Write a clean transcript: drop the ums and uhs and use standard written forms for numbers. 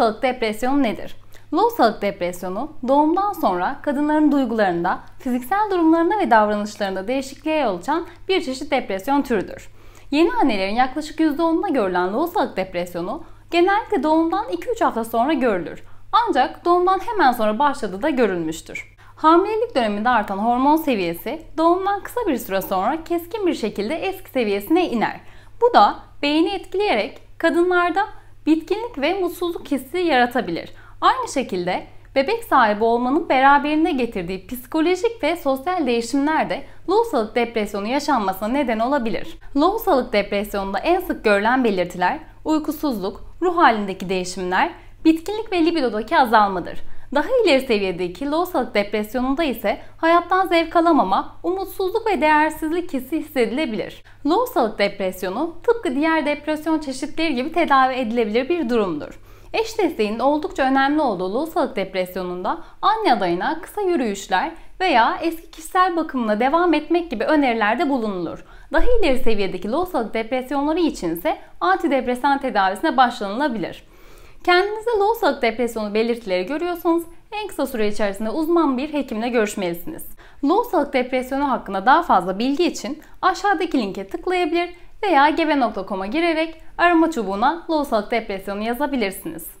Lohusalık depresyonu nedir? Lohusalık depresyonu doğumdan sonra kadınların duygularında, fiziksel durumlarında ve davranışlarında değişikliğe yol açan bir çeşit depresyon türüdür. Yeni annelerin yaklaşık %10'unda görülen lohusalık depresyonu genellikle doğumdan 2-3 hafta sonra görülür. Ancak doğumdan hemen sonra başladığı da görülmüştür. Hamilelik döneminde artan hormon seviyesi doğumdan kısa bir süre sonra keskin bir şekilde eski seviyesine iner. Bu da beyni etkileyerek kadınlarda bitkinlik ve mutsuzluk hissi yaratabilir. Aynı şekilde bebek sahibi olmanın beraberinde getirdiği psikolojik ve sosyal değişimler de lohusalık depresyonu yaşanmasına neden olabilir. Lohusalık depresyonunda en sık görülen belirtiler uykusuzluk, ruh halindeki değişimler, bitkinlik ve libidodaki azalmadır. Daha ileri seviyedeki lohusalık depresyonunda ise hayattan zevk alamama, umutsuzluk ve değersizlik hissi hissedilebilir. Lohusalık depresyonu tıpkı diğer depresyon çeşitleri gibi tedavi edilebilir bir durumdur. Eş desteğinin oldukça önemli olduğu lohusalık depresyonunda anne adayına kısa yürüyüşler veya eski kişisel bakımına devam etmek gibi önerilerde bulunulur. Daha ileri seviyedeki lohusalık depresyonları için ise antidepresan tedavisine başlanılabilir. Kendinizde lohusalık depresyonu belirtileri görüyorsanız en kısa süre içerisinde uzman bir hekimle görüşmelisiniz. Lohusalık depresyonu hakkında daha fazla bilgi için aşağıdaki linke tıklayabilir veya gebe.com'a girerek arama çubuğuna lohusalık depresyonu yazabilirsiniz.